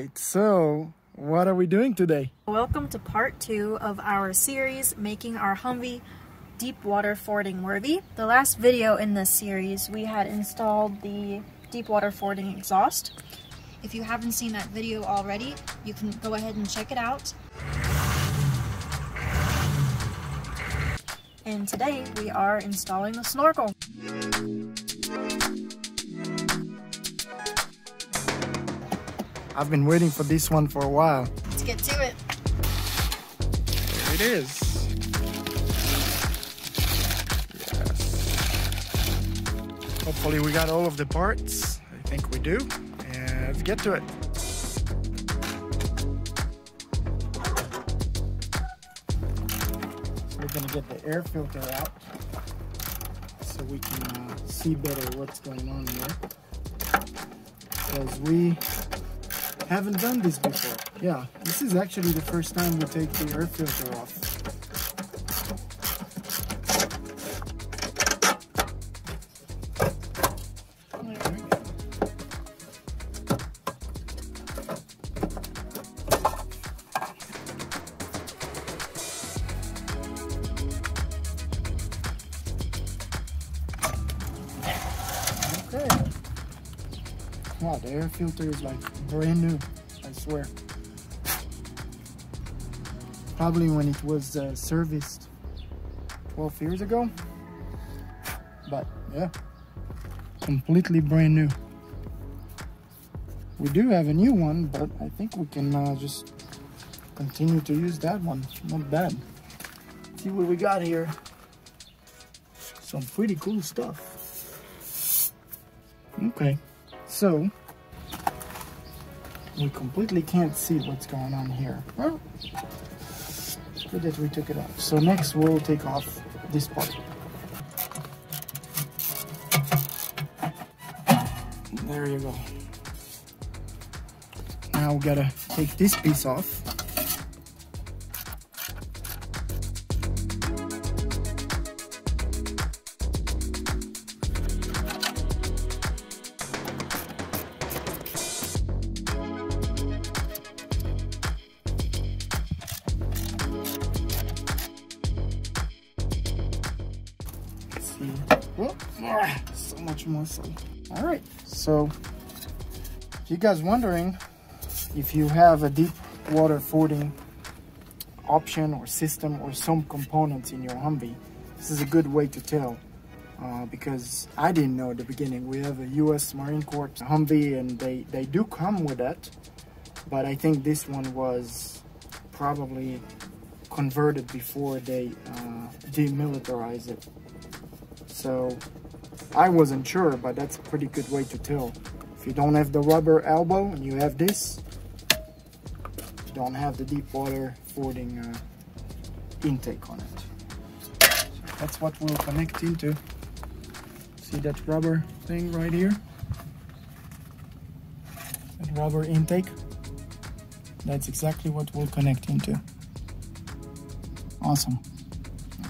right, so what are we doing today? Welcome to part 2 of our series, making our Humvee deep water fording worthy. The last video in this series, we had installed the deep water fording exhaust. If you haven't seen that video already, you can go ahead and check it out. And today we are installing the snorkel. I've been waiting for this one for a while. Let's get to it. There it is. Yes. Hopefully we got all of the parts. I think we do. And let's get to it. So we're gonna get the air filter out so we can see better what's going on here. Because we haven't done this before. Yeah, this is actually the first time we take the air filter off. Okay. Wow, the air filter is like brand new, I swear. Probably when it was serviced 12 years ago. But yeah, completely brand new. We do have a new one, but I think we can just continue to use that one. Not bad. Let's see what we got here. Some pretty cool stuff. Okay. So, we completely can't see what's going on here. Well, it's good that we took it off. So next we'll take off this part. There you go. Now we gotta take this piece off. Whoop. So much muscle. All right, so if you guys wondering if you have a deep water fording option or system or some components in your Humvee, this is a good way to tell because I didn't know at the beginning. We have a U.S. Marine Corps Humvee and they do come with that, but I think this one was probably converted before they demilitarized it. So I wasn't sure, but that's a pretty good way to tell. If you don't have the rubber elbow and you have this, you don't have the deep water fording intake on it. So that's what we'll connect into. See that rubber thing right here? That rubber intake? That's exactly what we'll connect into. Awesome.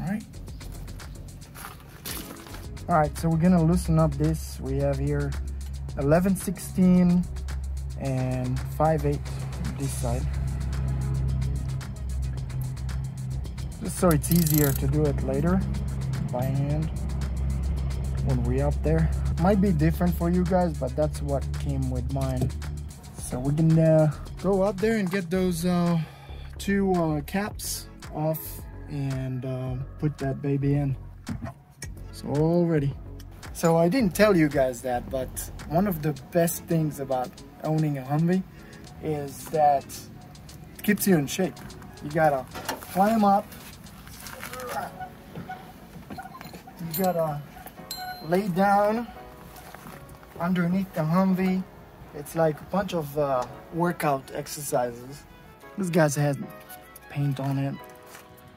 All right. All right, so we're gonna loosen up this. We have here 11/16 and 5/8 this side. Just so it's easier to do it later by hand when we're up there. Might be different for you guys, but that's what came with mine. So we're gonna go up there and get those two caps off and put that baby in. Already. So I didn't tell you guys that, but one of the best things about owning a Humvee is that it keeps you in shape. You gotta climb up, you gotta lay down underneath the Humvee. It's like a bunch of workout exercises. This guy's has paint on it,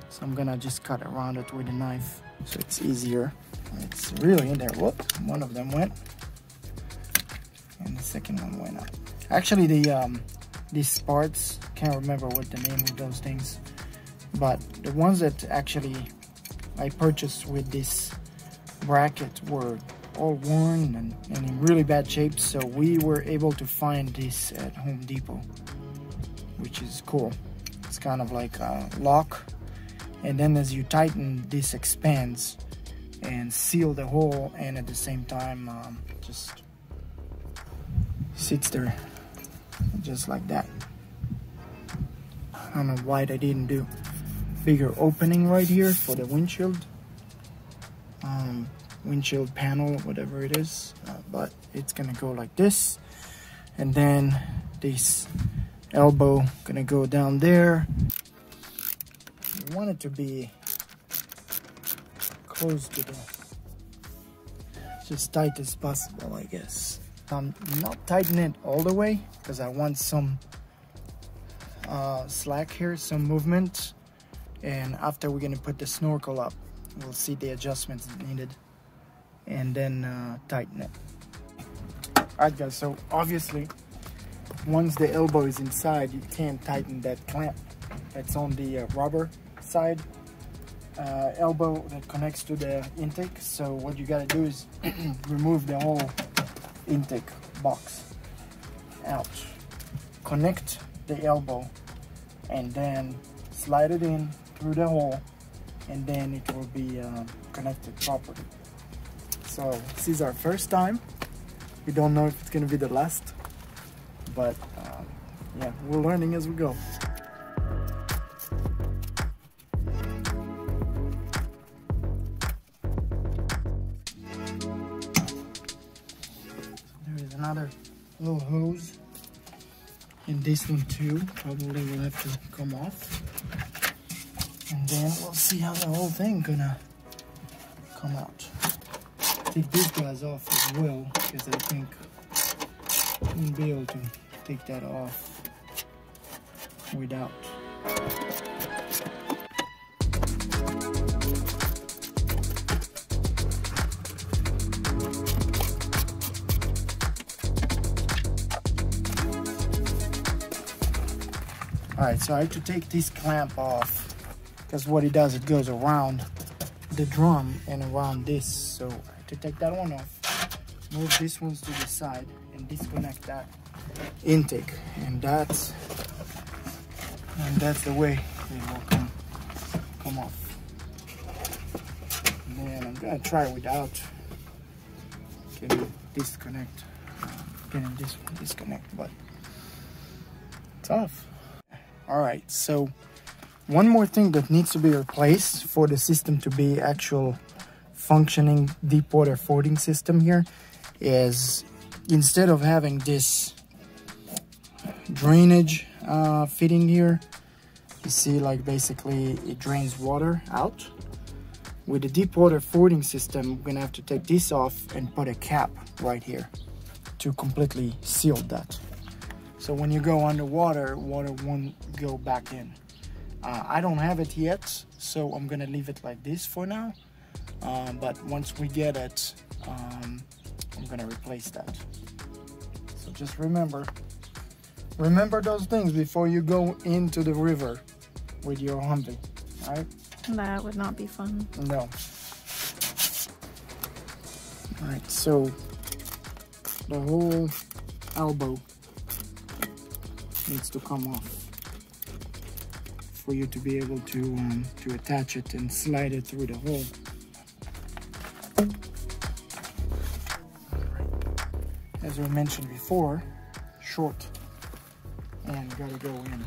so I'm gonna just cut around it with a knife so it's easier. It's really in there. Whoop, one of them went and the second one went up. Actually, these parts, can't remember what the name of those things, but the ones that actually I purchased with this bracket were all worn and in really bad shape, so we were able to find this at Home Depot, which is cool. It's kind of like a lock, and then as you tighten, this expands and seal the hole, and at the same time just sits there just like that. I don't know why they didn't do bigger opening right here for the windshield panel, whatever it is, but it's gonna go like this, and then this elbow gonna go down there. I want it to be close to the, just tight as possible, I guess. I'm not tightening it all the way because I want some slack here, some movement, and after we're gonna put the snorkel up, we'll see the adjustments needed and then tighten it. Alright guys, so obviously once the elbow is inside, you can't tighten that clamp that's on the rubber side elbow that connects to the intake. So what you gotta do is remove the whole intake box out, connect the elbow, and then slide it in through the hole, and then it will be connected properly. So this is our first time. We don't know if it's gonna be the last, but yeah, we're learning as we go. There is another little hose, and this one too probably will have to come off. And then we'll see how the whole thing gonna come out. Take these guys off as well, because I think we won't be able to take that off without. Alright, so I have to take this clamp off, because what it does, it goes around the drum and around this. So to take that one off, move this one to the side and disconnect that intake, and that's the way it will come off. And then I'm gonna try without. Can this one disconnect, but it's off. All right, so one more thing that needs to be replaced for the system to be actual functioning deep water floating system here is, instead of having this drainage fitting here, you see, like, basically it drains water out. With the deep water floating system, we're gonna have to take this off and put a cap right here to completely seal that, so when you go underwater, water won't go back in. I don't have it yet, so I'm gonna leave it like this for now. But once we get it, I'm gonna replace that. So just remember those things before you go into the river with your Humvee, all right? That would not be fun. No. All right, so the whole elbow needs to come off for you to be able to attach it and slide it through the hole. As we mentioned before, short, and gotta go in.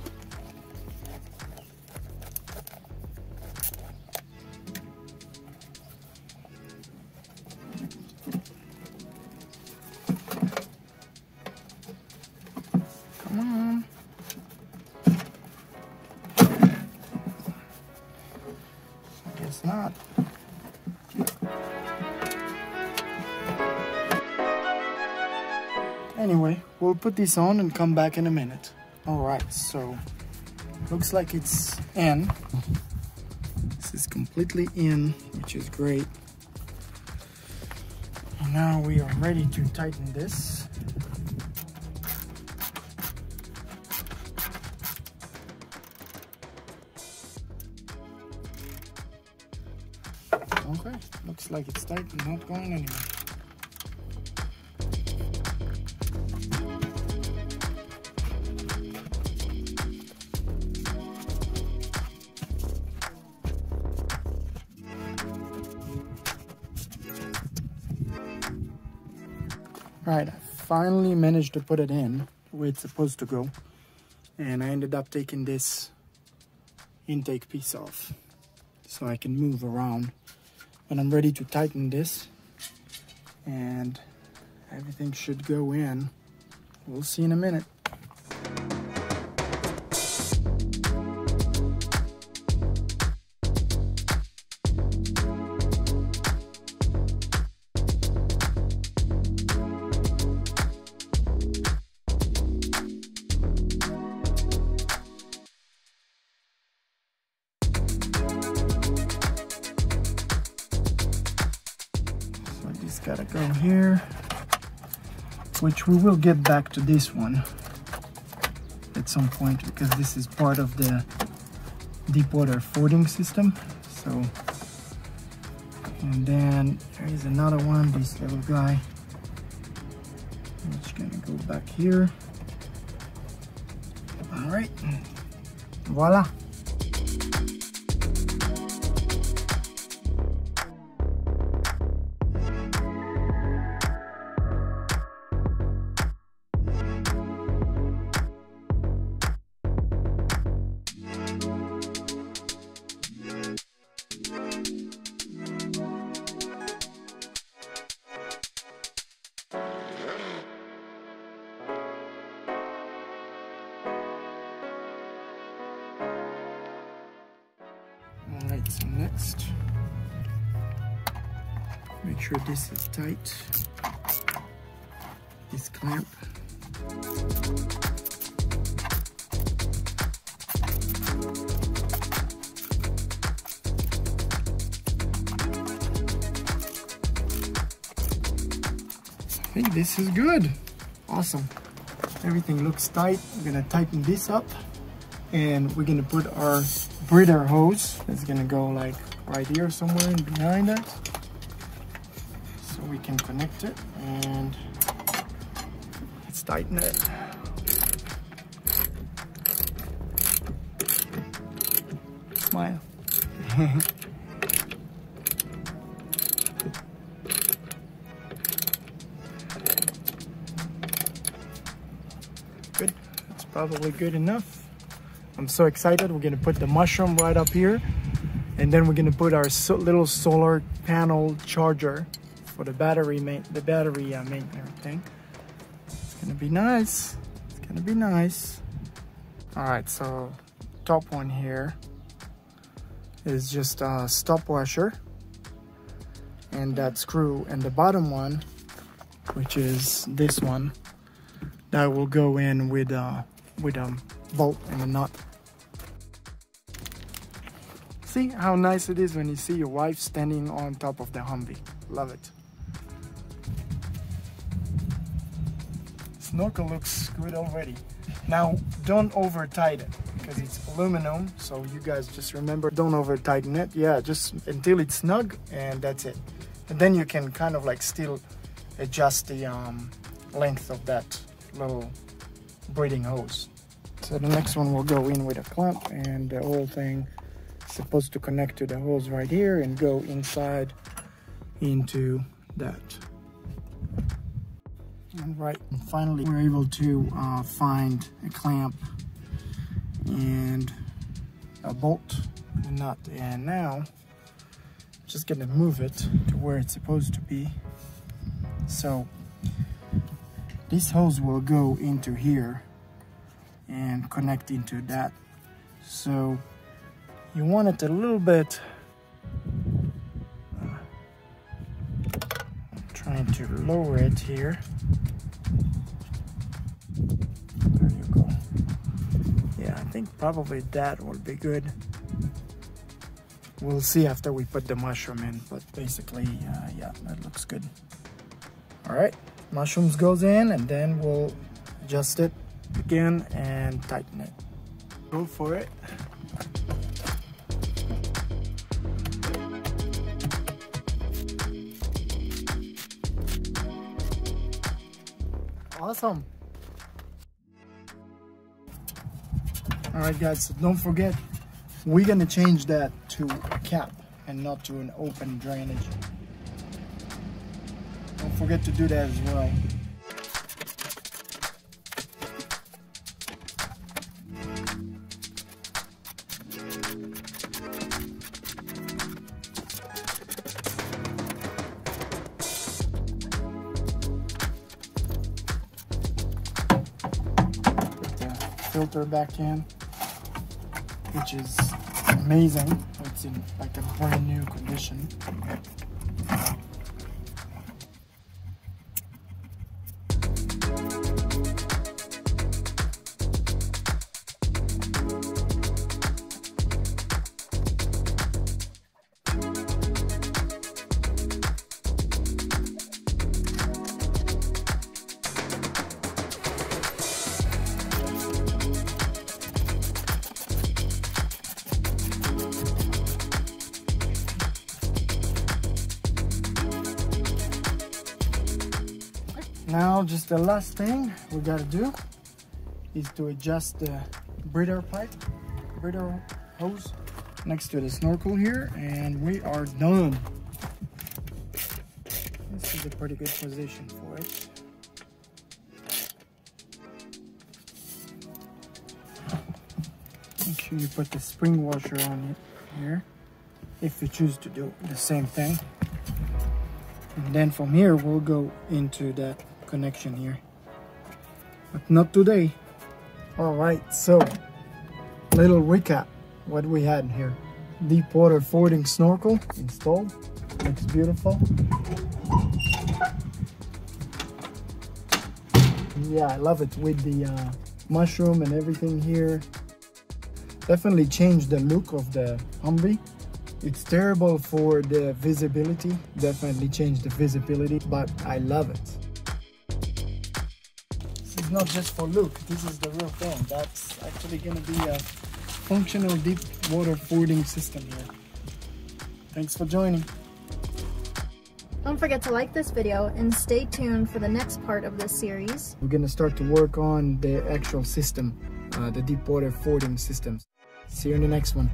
Come on. I guess not. Anyway, we'll put this on and come back in a minute. Alright, so looks like it's in. This is completely in, which is great. And now we are ready to tighten this. Okay, looks like it's tight and not going anywhere. Right, I finally managed to put it in where it's supposed to go, and I ended up taking this intake piece off so I can move around. But I'm ready to tighten this and everything should go in. We'll see in a minute. Gotta go here, which we will get back to this one at some point because this is part of the deep water fording system. So, and then there is another one, this little guy, which gonna go back here. All right, voila. So next, make sure this is tight, this clamp. I think this is good. Awesome. Everything looks tight. We're gonna tighten this up and we're gonna put our breather hose is gonna go like right here somewhere in behind that, so we can connect it and let's tighten it. Smile. Good, that's probably good enough. I'm so excited. We're gonna put the mushroom right up here, and then we're gonna put our little solar panel charger for the battery maintenance thing. It's gonna be nice. It's gonna be nice. All right, so top one here is just a stop washer and that screw, and the bottom one, which is this one, that will go in with bolt and a nut. See how nice it is when you see your wife standing on top of the Humvee. Love it. Snorkel looks good already. Now don't over tighten because it's aluminum, so you guys just remember, don't over tighten it. Yeah, just until it's snug and that's it. And then you can kind of like still adjust the length of that little breathing hose. So the next one will go in with a clamp, and the whole thing is supposed to connect to the hose right here and go inside into that. And right, and finally we're able to find a clamp and a bolt and nut. And now just gonna move it to where it's supposed to be. So this hose will go into here and connect into that. So you want it a little bit, I'm trying to lower it here. There you go. Yeah, I think probably that would be good. We'll see after we put the mushroom in, but basically, yeah, that looks good. All right, mushrooms goes in, and then we'll adjust it again and tighten it. Go for it. Awesome. All right guys, so don't forget, we're gonna change that to a cap and not to an open drainage. Don't forget to do that as well. filter back in, which is amazing. It's in like a brand new condition. Now just the last thing we gotta do is to adjust the breather pipe, breather hose next to the snorkel here, and we are done. This is a pretty good position for it. Make sure you put the spring washer on it here if you choose to do the same thing. And then from here we'll go into that connection here, but not today. All right, so little recap what we had here. Deep water floating snorkel installed, looks beautiful. Yeah, I love it with the mushroom and everything here. Definitely changed the look of the Humvee. It's terrible for the visibility, definitely changed the visibility, but I love it. This is not just for look, this is the real thing. That's actually gonna be a functional deep water fording system here. Thanks for joining. Don't forget to like this video and stay tuned for the next part of this series. We're gonna start to work on the actual system, the deep water fording systems. See you in the next one.